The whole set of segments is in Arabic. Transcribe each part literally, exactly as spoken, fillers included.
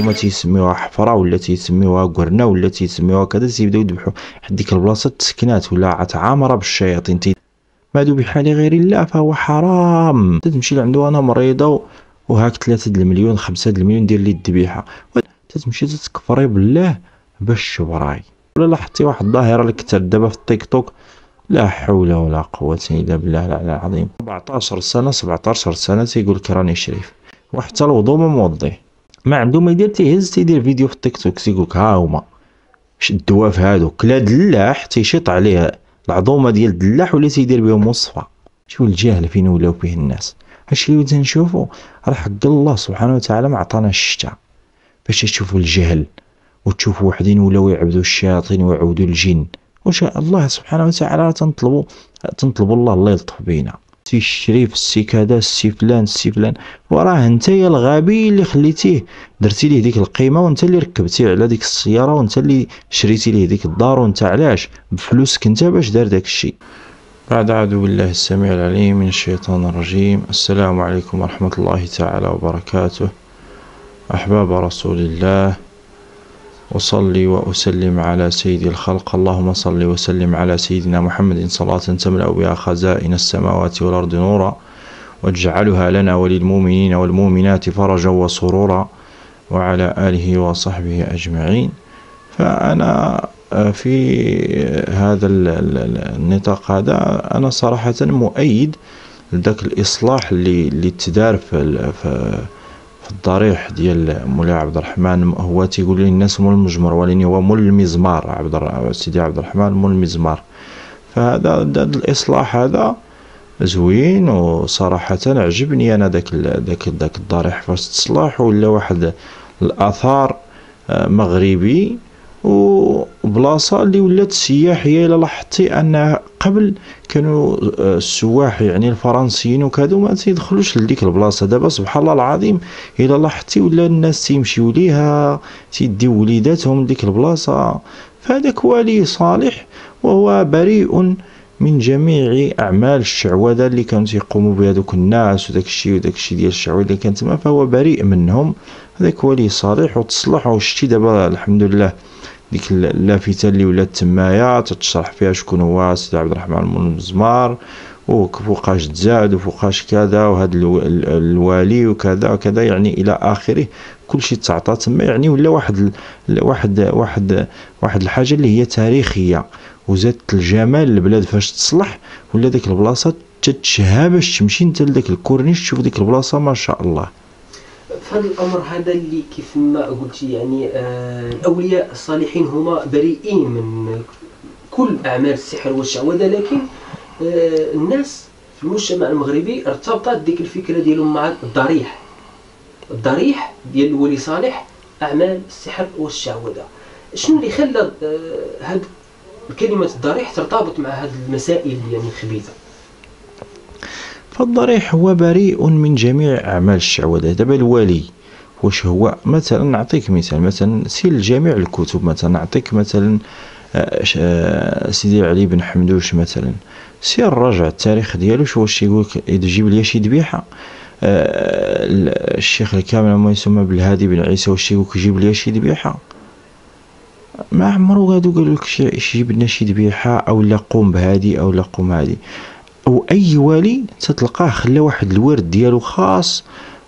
هما تيسميوها حفره ولا تيسميوها قرنه ولا تيسميوها كذا، تيبداو يذبحوا حد ديك البلاصه تسكنات ولا عتعامره بالشياطين. مادو بحال غير الله فهو حرام. تتمشي لعندو انا مريضه وهاك ثلاثة د المليون خمسة د المليون ديال لي الذبيحه، تتمشي تتكفري بالله باش شبراي. ولا لاحظتي واحد الظاهره اللي كثر دابا في التيك توك، لا حول ولا قوه الا بالله العلي العظيم. سبعطاش سنه سبعطاش سنه تيقول لك راني شريف وحتى الوضوء ما موضي، ما عنده ما يدير، تيهز تيدير فيديو في التيك توك تيقول لك ها هما الدواف هادو كلا دلاح تيشيط عليه العظومه ديال الدلاح ولا تيدير بهم وصفه. شوف الجهل فين ولاو فيه الناس. هادشي اللي تنشوفو راه حق الله سبحانه وتعالى ما عطانا الشتا باش تشوفوا الجهل وتشوفوا وحدين ولاو يعبدوا الشياطين ويعبدوا الجن. وان شاء الله سبحانه وتعالى تنطلبوا تنطلبوا الله الله يلطف بينا. سي الشريف السي كذا السي فلان السي فلان، وراه نتايا الغبي اللي خليتيه درتي ليه ديك القيمه، وانت اللي ركبتيه على ديك السياره، وانت اللي شريتي ليه ديك الدار، وانت علاش بفلوسك انت باش دار داك الشيء. بعد اعوذ بالله السميع العليم من الشيطان الرجيم. السلام عليكم ورحمه الله تعالى وبركاته. احباب رسول الله، وصلي وأسلم على سيد الخلق. اللهم صل وسلم على سيدنا محمد صلاة تملأ بها خزائن السماوات والأرض نورا، واجعلها لنا وللمؤمنين والمؤمنات فرجا وسرورا، وعلى آله وصحبه أجمعين. فأنا في هذا النطاق هذا أنا صراحة مؤيد لذاك الإصلاح اللي تدار في الضريح ديال مولاي عبد الرحمن. هو تيقول لي الناس مول المجمر، ولكن هو مول المزمار. عبد سيدي عبد الرحمن مول المزمار. فهذا الاصلاح هذا زوين، وصراحه عجبني انا داك داك داك الضريح فاش تصلح ولا واحد الاثار مغربي وبلاصه اللي ولات سياحيه. الا لاحظتي ان قبل كانوا السواح يعني الفرنسيين وكادو ما تيدخلوش لديك البلاصه، دابا سبحان الله العظيم الا لاحظتي ولا الناس تيمشيو ليها تيديو وليداتهم لديك البلاصه. فهذاك ولي صالح وهو بريء من جميع اعمال الشعوذه اللي كانوا تيقوموا بها دوك الناس وداك الشيء وداك الشيء ديال الشعوذه اللي كانت تما، فهو بريء منهم. هذاك ولي صالح وتصلح. وشتي دابا الحمد لله ديك اللافته اللي ولات تمايا تتشرح فيها شكون هو سيدي عبد الرحمن المزمار، وفوقاش تزاد وفوقاش كذا، وهاد الوالي وكذا وكذا يعني الى اخره. كلشي تعطى تما يعني ولا واحد واحد واحد واحد الحاجه اللي هي تاريخيه وزادت الجمال البلاد فاش تصلح، ولا ديك البلاصه تتشهى باش تمشي انت لذاك الكورنيش تشوف ديك البلاصه ما شاء الله. فهاد الامر هذا اللي كيف ما قلتي يعني آه الاولياء الصالحين هما بريئين من كل اعمال السحر والشعوذه، لكن آه الناس في المجتمع المغربي ارتبطت ديك الفكره ديالهم مع الضريح الضريح ديال الولي صالح اعمال السحر والشعوذه. شنو اللي خلى آه هاد كلمه الضريح ترتبط مع هاد المسائل يعني الخبيثه؟ فالضريح هو بريء من جميع أعمال الشعوذة. دابا الولي واش هو مثلا، نعطيك مثال، مثلا سير لجميع الكتب، مثلا نعطيك مثلا سيدي علي بن حمدوش مثلا، سير راجع التاريخ ديالو شو واش يقولك، يجيب ليا شي ذبيحه. الشيخ الكامل ما يسمى بالهادي بن عيسى واش يقولك يجيب ليا شي ذبيحه، ما عمرو هادو قالولك جيب لنا شي ذبيحه او لا قوم بهادي او لا قوم هادي. واي والي تتلقاه خلى واحد الورد ديالو خاص،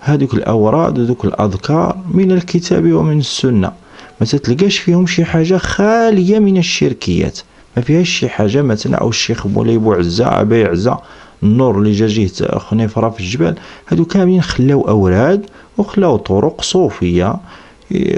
هذوك الاوراد وذوك الاذكار من الكتاب ومن السنه، ما تتلقاش فيهم شي حاجه خاليه من الشركيات، ما فيهاش شي حاجه مثلا او الشيخ مولاي بوعزه ابي عزه النور اللي جا جهه خنيفره في الجبل، هادو كاملين خلاو اوراد وخلاو طرق صوفيه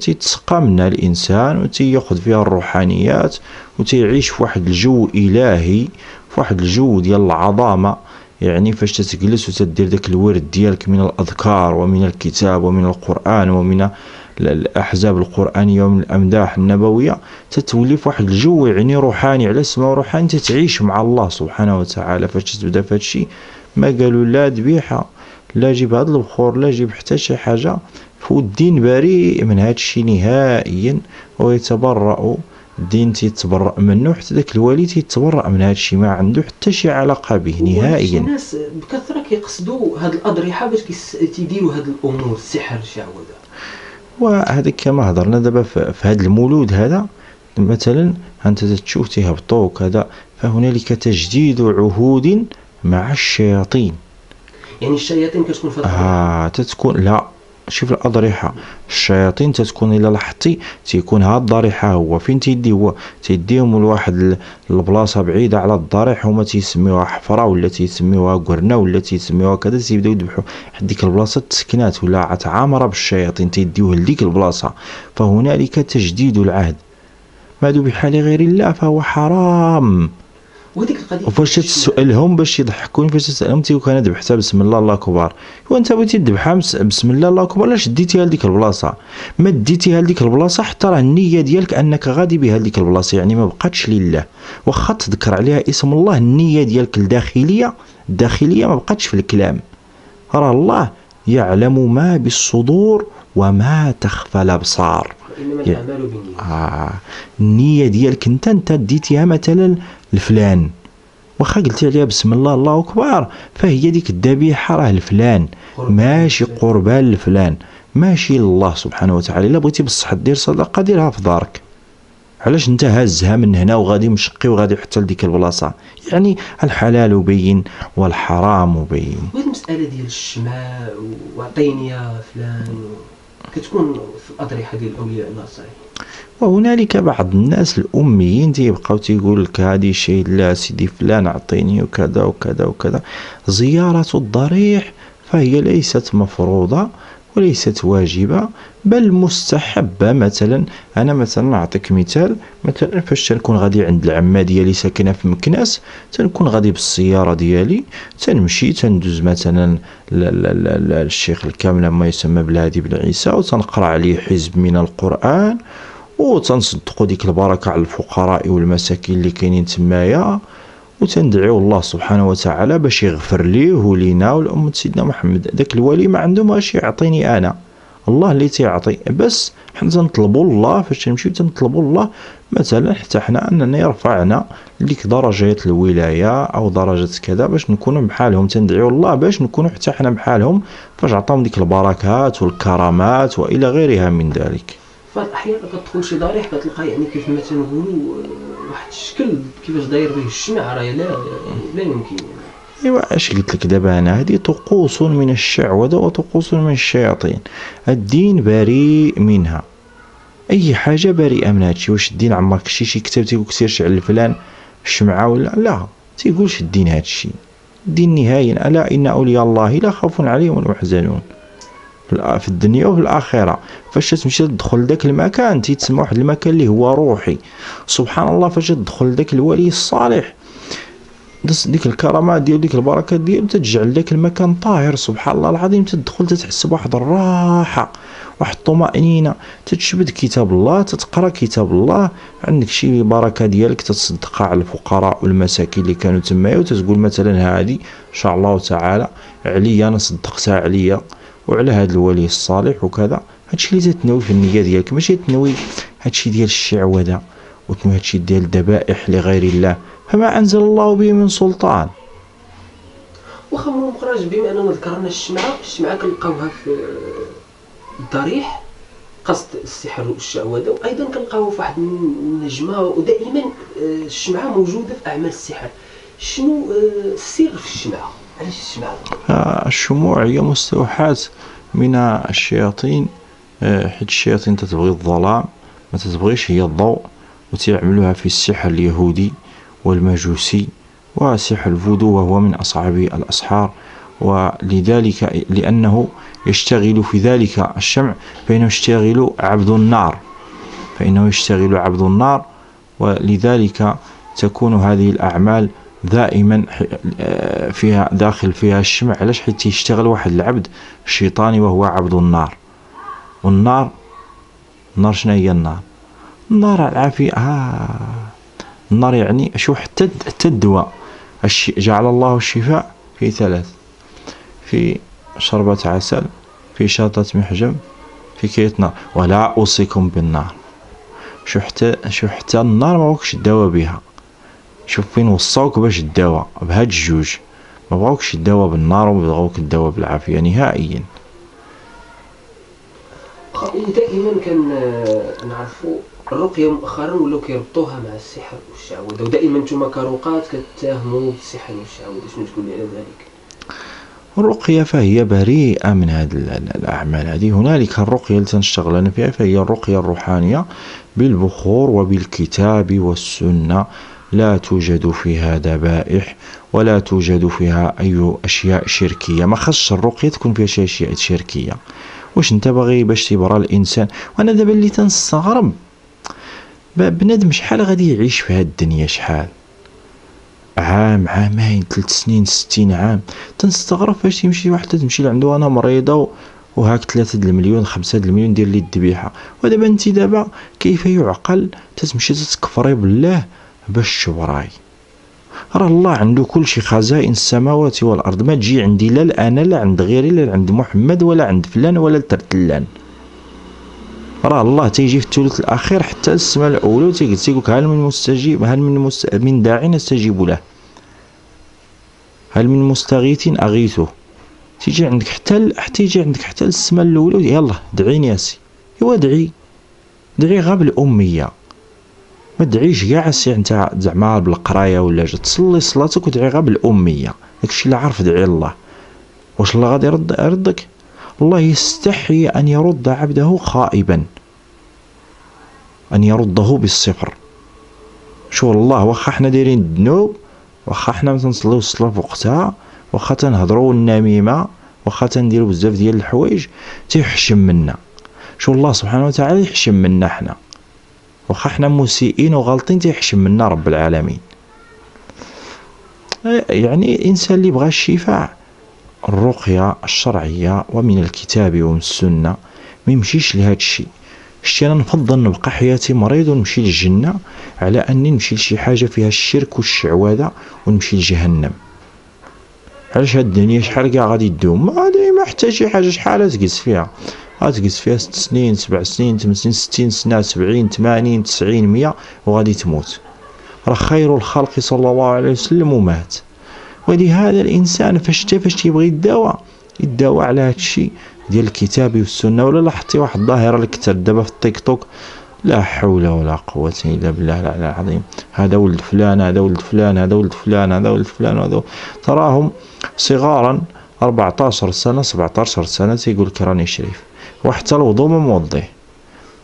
تيتسقى منها الانسان وتياخذ فيها الروحانيات وتيعيش في واحد الجو الهي، واحد الجو ديال العظامه. يعني فاش تتجلس وتدير داك الورد ديالك من الاذكار ومن الكتاب ومن القران ومن الاحزاب القرانيه ومن الامداح النبويه، تتولي في واحد الجو يعني روحاني على سما روحاني، تتعيش مع الله سبحانه وتعالى. فاش تبدا في هادشي ما قالوا لا ذبيحه لا جيب هاد البخور لا جيب حتى شي حاجه، فالدين بريء من هادشي نهائيا ويتبرأ الدين تيتبرأ منه حتى ذاك الوالي تيتبرأ من هذا الشيء، ما عنده حتى شي علاقه به نهائيا. الناس بكثره كيقصدوا هاد الاضرحه باش تيديروا هاد الامور السحر الشعوذه. وهذيك كما هضرنا دابا في هذا المولود هذا مثلا انت تشوف تيهبطوا كذا، فهنالك تجديد عهود مع الشياطين. يعني الشياطين كتكون في اه تتكون لا شوف الاضرحه الشياطين تتكون الى لاحظتي تيكون ها الضريحه هو فين تيدي، هو تيديهم لواحد البلاصه بعيده على الضريح، هما تيسميوها حفره ولا تيسميوها قرنه ولا تيسميوها كذا، تيبداو يذبحوا ديك البلاصه تسكنات ولا عتعامره بالشياطين تيديوه لديك البلاصه. فهنالك تجديد العهد، ما هادو بحال غير الله فهو حرام. وديك القضيه فاش تسالهم باش يضحكوني، فاش تسالهم تيقول انا ذبحتها بسم الله الله كبار. وانت بغيتي تذبحها بسم الله الله كبار، علاش ديتيها لديك البلاصه؟ ما ديتيها لديك البلاصه حتى راه النيه ديالك انك غادي بها لديك البلاصه، يعني ما بقاتش لله. واخا تذكر عليها اسم الله، النيه ديالك الداخليه الداخليه ما بقاتش في الكلام. راه الله يعلم ما بالصدور وما تخفى الابصار. انما الاعمال بالنيات. اه النيه ديالك انت انت ديتيها مثلا الفلان، واخا قلتي عليها بسم الله الله اكبر، فهي ديك الذبيحه راه الفلان ماشي قربان الفلان، ماشي لله سبحانه وتعالى. الا بغيتي بصح دير صدقه ديرها في دارك، علاش انت هازها من هنا وغادي مشقي وغادي حتى لديك البلاصه؟ يعني الحلال بين والحرام بين. وهاد المساله ديال الشماء وعطيني يا فلان كتكون في الاضرحه ديال الاولياء الناصرين. وهنالك بعض الناس الاميين تيبقاو تيقول لك هادي شي لا سيدي فلان اعطيني وكذا وكذا وكذا. زياره الضريح فهي ليست مفروضه وليست واجبه بل مستحبه. مثلا انا مثلا نعطيك مثال، مثلا فاش تنكون غادي عند العمه ديالي ساكنه في مكناس، تنكون غادي بالسياره ديالي تنمشي تندوز مثلا الشيخ الكامل ما يسمى بالهادي بن عيسى، وتنقرا عليه حزب من القران، وتنصدقوا ديك البركه على الفقراء والمساكين اللي كاينين تمايا، وتندعيو الله سبحانه وتعالى باش يغفر ليه ولينا ولأمة سيدنا محمد. داك الولي ما عنده ما شي يعطيني انا، الله اللي تيعطي، بس حنا تنطلبوا الله فاش تنمشيو تنطلبوا الله مثلا حتى حنا اننا يرفعنا ليك درجات الولايه او درجه كذا باش نكونوا بحالهم، تندعيو الله باش نكونوا حتى حنا بحالهم فاش عطاهم ديك البركات والكرامات والى غيرها من ذلك. فاحيانا كتدخل شي ضريح كتلقى يعني كيف ما تنقولوا واحد الشكل كيفاش داير به الشمع، راه لا لا يمكن. ايوا اش قلت لك دابا انا، هذه طقوس من الشعوذه وطقوس من الشياطين. الدين بريء منها، اي حاجه بريئه من هادشي. واش الدين عمرك شتي شي كتاب تيقول لك سير شعل فلان الشمعه ولا لا؟ تيقولش الدين هادشي. الدين نهائيا الا ان اولياء الله لا خوف عليهم ولا يحزنون في الدنيا وفي الاخره. فاش تمشي تدخل لذاك المكان تيتسمى واحد المكان اللي هو روحي، سبحان الله. فاش تدخل لذاك الولي الصالح ديك الكرامات ديال ديك البركات ديالو تتجعل ذاك المكان طاهر، سبحان الله العظيم. تدخل تتحس بواحد الراحه واحد الطمأنينه، تتشبد كتاب الله، تتقرا كتاب الله، عندك شي بركه ديالك تتصدقها على الفقراء والمساكين اللي كانوا تمايا، وتتقول مثلا هذه ان شاء الله تعالى عليا انا صدقتها عليا وعلى هذا الولي الصالح وكذا. هادشي اللي تتنوي في النيه ديالك، ماشي تنوي هادشي ديال الشعوذه وتنوي هادشي ديال الذبائح لغير الله، فما انزل الله به من سلطان. واخا من المخرج بما اننا ذكرنا الشمعه، الشمعه كنلقاوها في الضريح قصد السحر والشعوذه، وايضا كنلقاوها في واحد النجمه، ودائما الشمعه موجوده في اعمال السحر. شنو السر في الشمعه؟ علاش الشمعه؟ الشموع هي مستوحاه من الشياطين، حيت الشياطين تتبغي الظلام ما تتبغيش هي الضوء، وتيعملوها في السحر اليهودي والمجوسي وسحر الفودو، وهو من أصعب الأسحار. ولذلك لأنه يشتغل في ذلك الشمع فإنه يشتغل عبد النار فإنه يشتغل عبد النار ولذلك تكون هذه الأعمال دائما فيها داخل فيها الشمع. علاش؟ حيت يشتغل واحد العبد الشيطاني وهو عبد النار. والنار النار شنو هي النار؟ النار العافية. آه. النار يعني شو حتى حتى الدواء، جعل الله الشفاء في ثلاث، في شربة عسل، في شاطة محجم، في كيت نار. ولا أوصيكم بالنار. شوف حتى شوف حتى النار مبغاوكش داوا بها. شوف فين وصاوك باش داوا بهاد الجوج، مبغاوكش داوا بالنار ومبغاوك داوا بالعافيه نهائيا. دائما كنعرفوا الرقيه مؤخرا ولاو كيربطوها مع السحر والشعوذه، ودائما نتوما كرقات كتهموا بالسحر والشعوذه، شنو تقول لي على ذلك؟ الرقيه فهي بريئه من هذه الاعمال هذه. هنالك الرقيه التي نشتغل انا فيها فهي الرقيه الروحانيه بالبخور وبالكتاب والسنه، لا توجد فيها ذبائح ولا توجد فيها اي اشياء شركيه. ما خصش الرقيه تكون فيها شي اشياء شركيه. واش انت باغي باش تبرى الانسان؟ وانا دابا اللي تنستغرب بنادم شحال غادي يعيش في هاد الدنيا، شحال عام عامين ثلاث سنين ستين عام، تنستغرب فاش يمشي واحد تمشي لعندو انا مريضه وهاك ثلاثة د المليون خمسة د المليون دير لي الذبيحه. ودابا انت دابا كيف يعقل تتمشي تتكفري بالله باش تبراي؟ راه الله عنده كل شيء، خزائن السماوات والارض، ما تجي عندي لا انا لا عند غيري لا عند محمد ولا عند فلان ولا ترتلان. راه الله تيجي في الثلث الاخير حتى السماء الاولى وتيقول لك هل من مستجيب، هل من مست... من داع نستجيب له، هل من مستغيث اغيثه. تيجي عندك حتى حتى يجي عندك حتى السماء الاولى، يلا دعيني يا سي. ايوا دعي دعي غاب الاميه، ما تدعيش كاع السي انت زعما بالقرايه ولا جا، تصلي صلاتك ودعي غا بالاميه، داكشي اللي عارف دعي الله. واش الله غادي يرد يردك؟ الله يستحي ان يرد عبده خائبا، ان يرده بالصفر. شو الله واخا حنا دايرين الذنوب، واخا حنا ما تنصليوش الصلاه في وقتها، واخا تنهضروا النميمه، واخا تنديروا بزاف ديال الحوايج، تيحشم منا. شو الله سبحانه وتعالى يحشم منا حنا، واخا حنا مسيئين وغالطين تيحشم منا رب العالمين. يعني الانسان اللي بغى الشفاء الرقيه الشرعيه ومن الكتاب ومن السنه ما يمشيش لهذا الشيء. شتي انا نفضل نبقى حياتي مريض ونمشي للجنه على اني نمشي لشي حاجه فيها الشرك والشعوذه ونمشي لجهنم. علاش هاد الدنيا شحال كاع غادي تدوم؟ ما غادي ما حتى شي حاجه. شحال تجلس فيها؟ غتجلس فيها ست سنين سبع سنين ثمان سنين ستين سنه سبعين ثمانين تسعين مية وغادي تموت. راه خير الخلق صلى الله عليه وسلم ومات. ولهذا الانسان فاش حتى فاش تيبغي يداوى يداوى على هادشي ديال الكتاب والسنه. ولا لاحظتي واحد الظاهره اللي كثر دابا في التيك توك، لا حول ولا قوه الا بالله العلي العظيم، هذا ولد فلان هذا ولد فلان هذا ولد فلان هذا ولد فلان هذا، تراهم صغارا أربعطاش سنه سبعطاش سنه تيقول لك راني شريف، وحتى الوضوء ما موضيه،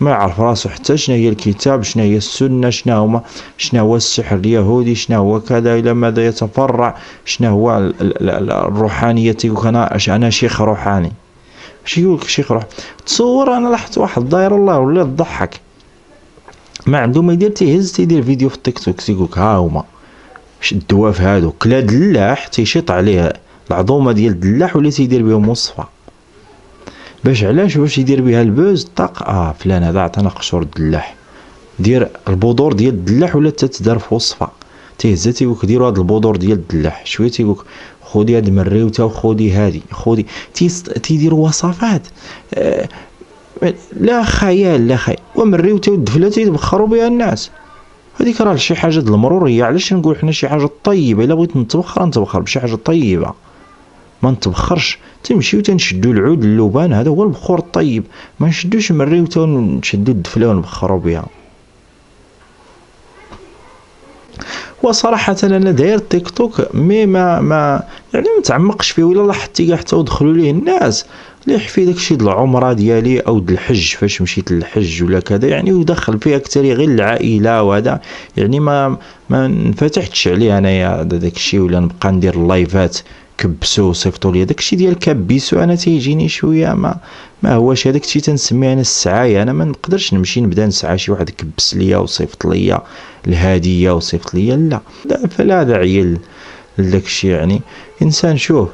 ما يعرف راسو حتى شنو هي الكتاب شنو هي السنه شنو هما شنو هو السحر اليهودي شنو هو كذا الى ماذا يتفرع شنو هو الروحانيه. تيقول انا انا شيخ روحاني، شي يقول لك شيخ روحاني. تصور انا لاحظت واحد الداير والله ولا تضحك، ما عنده ما يدير تيهز تيدير فيديو في التيك توك تيقول لك ها هما الدواف هادو كلا دلاح تيشيط عليه العظومه ديال الدلاح ولا تيدير بهم وصفه. باش علاش؟ باش يدير بها البوز طاق، اه فلان هذا عطانا قشور الدلاح، دير البودور ديال الدلاح ولا تتدار في وصفه، تيهزها تيقولك ديروا هذا البودور ديال الدلاح شويه، تيقولك خودي هاد المريوته وخودي هادي خودي، تيديروا وصفات آه لا خيال لا خيال. ومريوته والدفله تيتبخروا بها الناس، هذيك راه شي حاجه د المروريه. علاش نقول حنا شي حاجه طيبه، الا بغيت نتبخر نتبخر بشي حاجه طيبه، ما نتبخرش. تنمشيو تنشدو العود اللبان، هذا هو البخور الطيب، ما نشدوش مريوته ونشدو الدفله ونبخرو بها. وصراحه انا داير تيك توك مي ما ما يعني ما تعمقش فيه، ولا لاحظتي حتى ودخلوا ليه الناس اللي يحفي داكشي د العمره ديالي او د الحج، فاش مشيت للحج ولا كذا يعني، ويدخل فيها اكثر غير العائله وهذا يعني ما ما انفتحتش عليه انايا داكشي، ولا نبقى ندير اللايفات كبسو صيفطوا لي داكشي ديال كبسو. انا تيجيني شويه ما ما هواش هذاك الشيء، تنسميه انا السعايه. انا ما نقدرش نمشي نبدا نسعى شي واحد كبس ليا وصيفط ليا الهديه وصيفط ليا، لا فلا داعي لذاك الشيء. يعني انسان شوف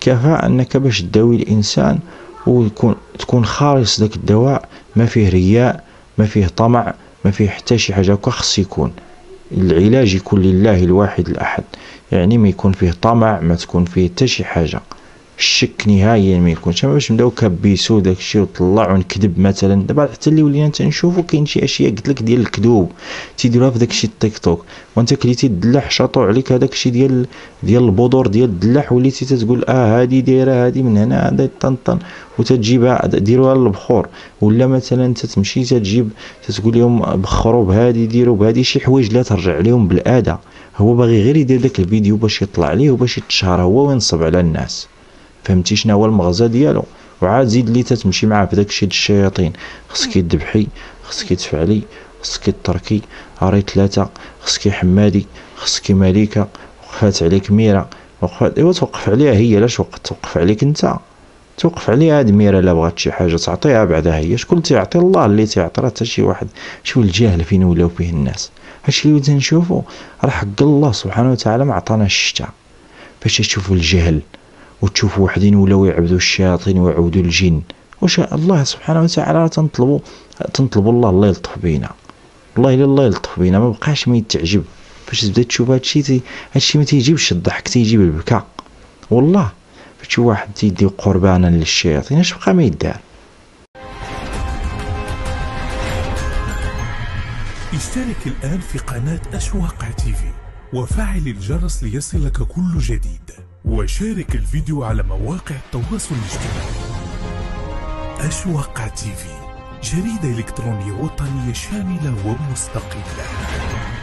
كفى انك باش تداوي الانسان وتكون تكون خالص داك الدواء، ما فيه رياء ما فيه طمع ما فيه حتى شي حاجه. خاص يكون العلاج يكون لله الواحد الاحد، يعني ما يكون فيه طمع ما تكون فيه حتى شي حاجه. شك نهائيا ما يكونش. اما باش نبداو كبيسو داكشي وطلعو نكذب مثلا، دابا حتى اللي ولينا تنشوفو كاين شي اشياء قلت لك ديال الكذوب تيديروها في داكشي التيك توك، وانت كليتي الدلاح شاطو عليك هذاك الشيء ديال ديال البذور ديال الدلاح، وليتي تتقول اه هذه دايره هذه من هنا هذا طنطن وتجيبها ديروها للبخور، ولا مثلا تتمشي تجيب تتقول لهم بخروا بهذه ديروا بهذه شي حوايج لا ترجع لهم بالاذى. هو باغي غير يدير داك الفيديو باش يطلع عليه وباش يتشهر هو وينصب على الناس، فهمتي شنو هو المغزى ديالو؟ وعاد زيد اللي تتمشي معاه في داكشي د الشياطين، خصك يذبحي، خصك تفعلي، خصك تركي، هاري ثلاثه، خصك حمادي، خصك مليكه، وقفات عليك ميره، وقفات ايوا توقف عليها هي، لاش وقت توقف عليك انت؟ توقف عليها هاد ميره الا بغات شي حاجه تعطيها بعدها هي، شكون تيعطي؟ الله اللي تيعطي، راه حتى شي واحد. شوف الجهل فين ولاو فيه الناس. هادشي اللي تنشوفو راه حق الله سبحانه وتعالى ما عطانا الشتا باش تشوفوا الجهل وتشوفوا وحدين ولاو يعبدوا الشياطين ويعبدوا الجن. واش الله سبحانه وتعالى تنطلبوا تنطلبوا الله الله يلطف بينا، والله الا الله يلطف بينا ما بقاش ما يتعجب. فاش تبدا تشوف هادشي هادشي ما تيجيبش الضحك، تيجيب البكاء والله. فاش واحد تيدي قربانا للشياطين اش بقى ما يدار؟ اشترك الآن في قناة آش واقع تيفي وفعل الجرس ليصلك كل جديد، وشارك الفيديو على مواقع التواصل الاجتماعي. آش واقع تيفي، جريدة إلكترونية وطنية شاملة ومستقلة.